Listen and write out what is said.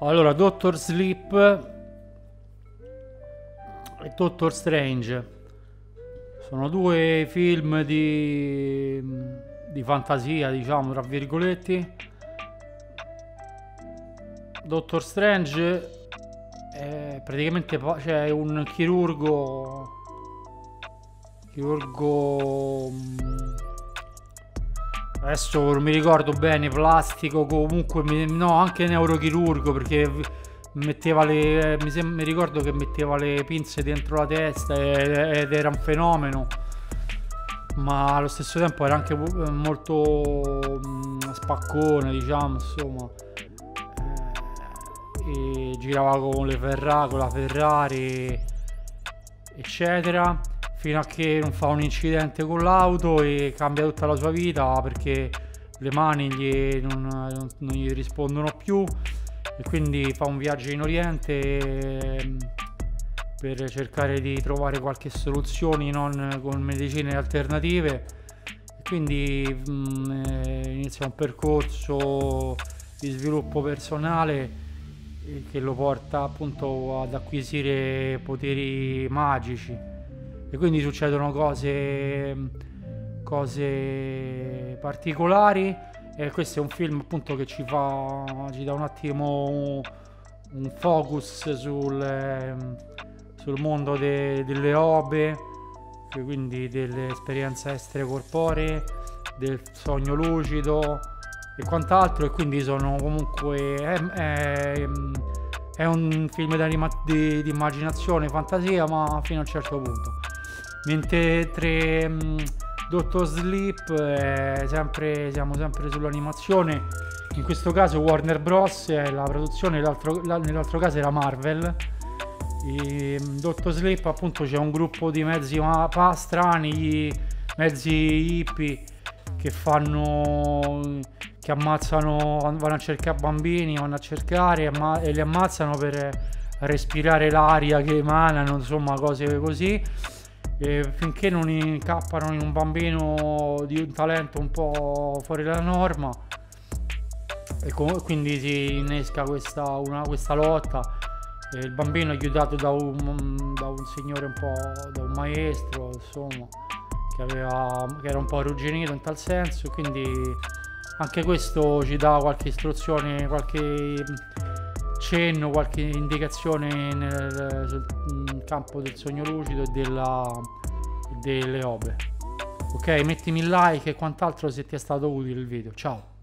Allora, Doctor Sleep e Doctor Strange sono due film di fantasia, diciamo, tra virgolette. Doctor Strange è praticamente, cioè, un chirurgo, adesso non mi ricordo bene, plastico, comunque no, anche neurochirurgo, perché metteva mi ricordo che metteva le pinze dentro la testa ed era un fenomeno, ma allo stesso tempo era anche molto spaccone, diciamo, insomma, e girava con la Ferrari, eccetera, fino a che non fa un incidente con l'auto e cambia tutta la sua vita, perché le mani non gli rispondono più, e quindi fa un viaggio in Oriente per cercare di trovare qualche soluzione non con medicine alternative, e quindi inizia un percorso di sviluppo personale che lo porta appunto ad acquisire poteri magici, e quindi succedono cose particolari. E questo è un film appunto che ci dà un attimo un focus sul mondo delle OBE, quindi delle esperienze extracorporee, del sogno lucido e quant'altro, e quindi sono comunque è un film di immaginazione, fantasia, ma fino a un certo punto. Mentre Doctor Sleep siamo sempre sull'animazione. In questo caso Warner Bros è la produzione, nell'altro caso era Marvel. Doctor Sleep appunto c'è un gruppo di mezzi strani, mezzi hippie che ammazzano, vanno a cercare bambini, e li ammazzano per respirare l'aria che emanano, insomma, cose così. E finché non incappano in un bambino di un talento un po' fuori dalla norma, e quindi si innesca questa lotta. E il bambino è aiutato da un signore da un maestro, insomma, che era un po' arrugginito in tal senso, quindi anche questo ci dà qualche istruzione, qualche cenno, qualche indicazione sul campo del sogno lucido e delle OBE. Ok, mettimi like e quant'altro se ti è stato utile il video. Ciao!